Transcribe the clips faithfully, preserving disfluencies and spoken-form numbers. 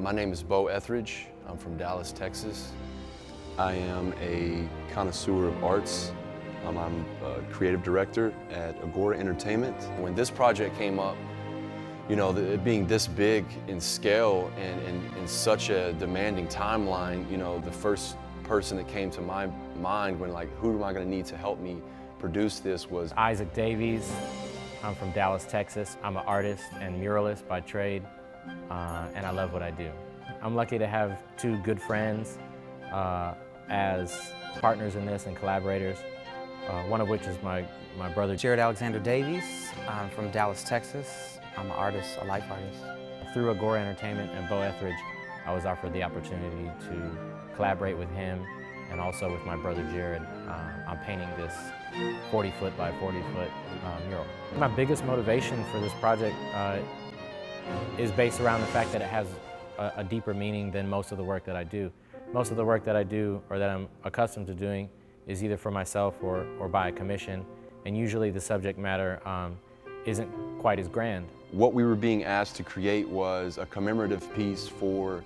My name is Beau Ethridge. I'm from Dallas, Texas. I am a connoisseur of arts. Um, I'm a creative director at Agora Entertainment. When this project came up, you know, the, it being this big in scale and in such a demanding timeline, you know, the first person that came to my mind when like, who am I gonna need to help me produce this was Isaac Davies. I'm from Dallas, Texas. I'm an artist and muralist by trade, uh, and I love what I do. I'm lucky to have two good friends uh, as partners in this and collaborators, uh, one of which is my, my brother. Jerod Alexander Davies. I'm from Dallas, Texas. I'm an artist, a life artist. Through Agora Entertainment and Beau Ethridge, I was offered the opportunity to collaborate with him and also with my brother Jerod. Uh, I'm painting this forty foot by forty foot uh, mural. My biggest motivation for this project uh, is based around the fact that it has a, a deeper meaning than most of the work that I do. Most of the work that I do, or that I'm accustomed to doing, is either for myself or, or by a commission, and usually the subject matter um, isn't quite as grand. What we were being asked to create was a commemorative piece for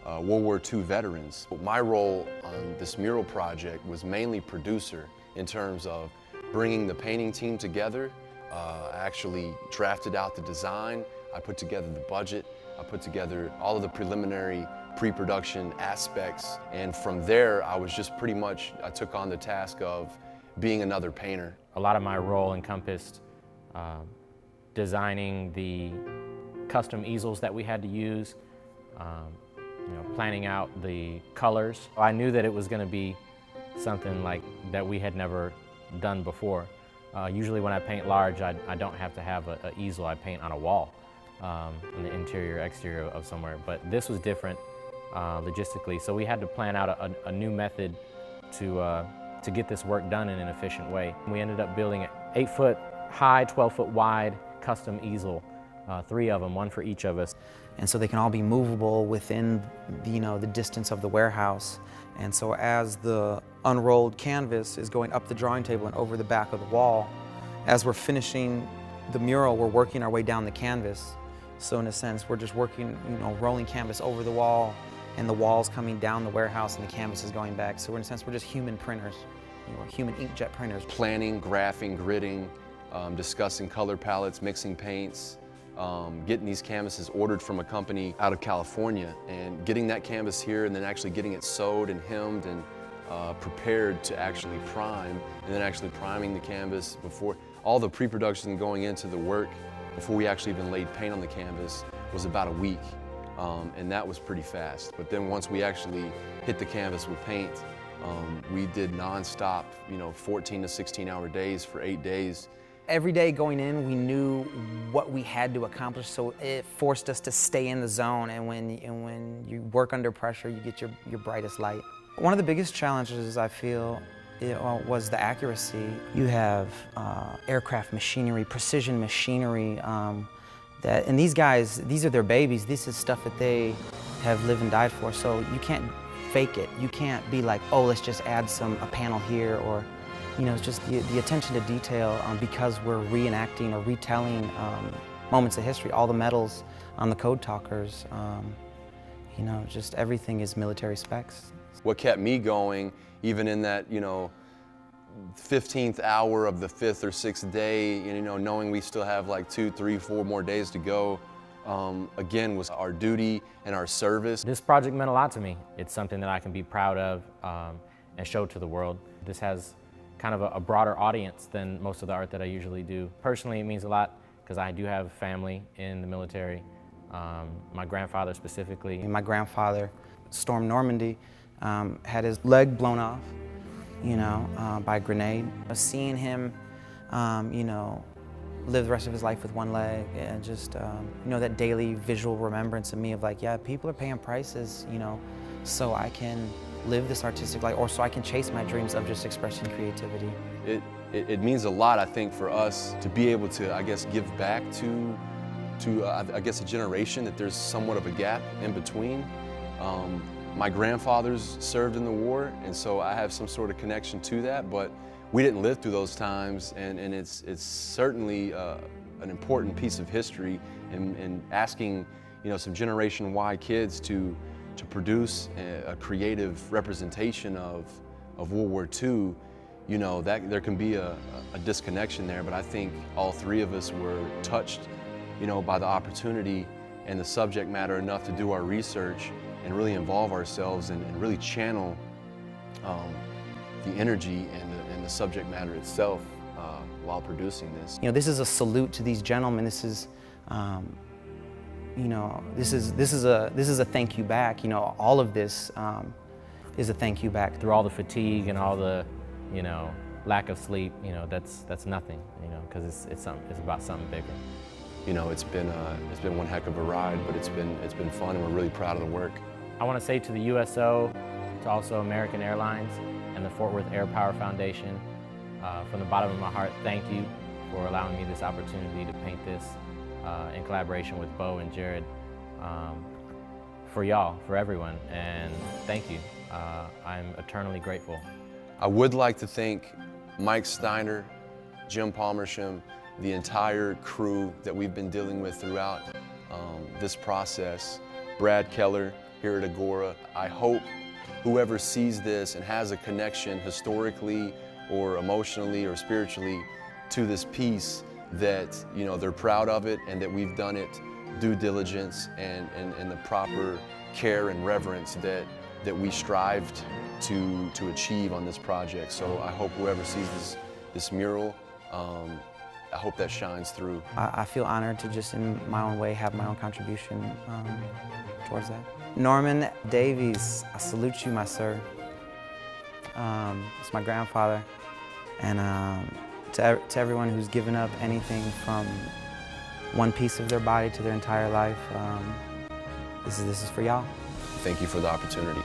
Uh, World War Two veterans. My role on this mural project was mainly producer in terms of bringing the painting team together. Uh, I actually drafted out the design, I put together the budget, I put together all of the preliminary pre-production aspects, and from there I was just pretty much, I took on the task of being another painter. A lot of my role encompassed uh, designing the custom easels that we had to use, um, you know, planning out the colors. I knew that it was going to be something like that we had never done before. Uh, usually when I paint large, I, I don't have to have an easel. I paint on a wall, um, in the interior, exterior of somewhere. But this was different uh, logistically, so we had to plan out a, a new method to, uh, to get this work done in an efficient way. We ended up building an eight foot high, twelve foot wide custom easel. Uh, three of them, one for each of us. And so they can all be movable within, you know, the distance of the warehouse. And so as the unrolled canvas is going up the drawing table and over the back of the wall, as we're finishing the mural, we're working our way down the canvas. So in a sense, we're just working, you know, rolling canvas over the wall, and the wall's coming down the warehouse and the canvas is going back. So in a sense, we're just human printers, you know, human inkjet printers. Planning, graphing, gridding, um, discussing color palettes, mixing paints, Um, getting these canvases ordered from a company out of California and getting that canvas here and then actually getting it sewed and hemmed and uh, prepared to actually prime, and then actually priming the canvas before all the pre-production going into the work before we actually even laid paint on the canvas was about a week, um, and that was pretty fast. But then once we actually hit the canvas with paint, um, we did non-stop, you know, fourteen to sixteen hour days for eight days. Every day going in, we knew what we had to accomplish, so it forced us to stay in the zone, and when, and when you work under pressure, you get your, your brightest light. One of the biggest challenges, I feel, it, uh, was the accuracy. You have uh, aircraft machinery, precision machinery, um, that, and these guys, these are their babies. This is stuff that they have lived and died for, so you can't fake it. You can't be like, oh, let's just add some a panel here, or you know, it's just the, the attention to detail, um, because we're reenacting or retelling um, moments of history. All the medals on the Code Talkers, um, you know, just everything is military specs. What kept me going, even in that, you know, fifteenth hour of the fifth or sixth day, you know, knowing we still have like two, three, four more days to go, um, again, was our duty and our service. This project meant a lot to me. It's something that I can be proud of um, and show to the world. This has kind of a, a broader audience than most of the art that I usually do. Personally, it means a lot because I do have family in the military, um, my grandfather specifically. And my grandfather stormed Normandy, um, had his leg blown off, you know, uh, by a grenade. But seeing him, um, you know, live the rest of his life with one leg, and just, um, you know, that daily visual remembrance of me of like, yeah, people are paying prices, you know, so I can live this artistic life, or so I can chase my dreams of just expressing creativity. It, it, it means a lot, I think, for us to be able to, I guess, give back to, to uh, I guess, a generation that there's somewhat of a gap in between. Um, my grandfathers served in the war, and so I have some sort of connection to that, but we didn't live through those times, and, and it's, it's certainly uh, an important piece of history, and, and asking, you know, some Generation Y kids to to produce a, a creative representation of of World War Two. You know, that there can be a, a disconnection there, but I think all three of us were touched, you know, by the opportunity and the subject matter enough to do our research and really involve ourselves and, and really channel um, the energy and the, and the subject matter itself uh, while producing this. You know, this is a salute to these gentlemen. This is, um, you know, this is this is a this is a thank you back. You know, all of this um, is a thank you back through all the fatigue and all the, you know, lack of sleep. You know, that's that's nothing. You know, because it's it's something, it's about something bigger. You know, it's been uh, it's been one heck of a ride, but it's been it's been fun, and we're really proud of the work. I want to say to the U S O, to also American Airlines, and the Fort Worth Air Power Foundation, uh, from the bottom of my heart, thank you for allowing me this opportunity to paint this uh, in collaboration with Beau and Jerod. Um, for y'all, for everyone, and thank you. Uh, I'm eternally grateful. I would like to thank Mike Steiner, Jim Palmersham, the entire crew that we've been dealing with throughout um, this process, Brad Keller here at Agora. I hope whoever sees this and has a connection historically or emotionally or spiritually to this piece, that, you know, they're proud of it and that we've done it due diligence and, and, and the proper care and reverence that, that we strived to, to achieve on this project. So I hope whoever sees this, this mural, um, I hope that shines through. I feel honored to just, in my own way, have my own contribution um, towards that. Norman Davies, I salute you, my sir. Um, it's my grandfather. And um, to, to everyone who's given up anything from one piece of their body to their entire life, um, this is, this is for y'all. Thank you for the opportunity.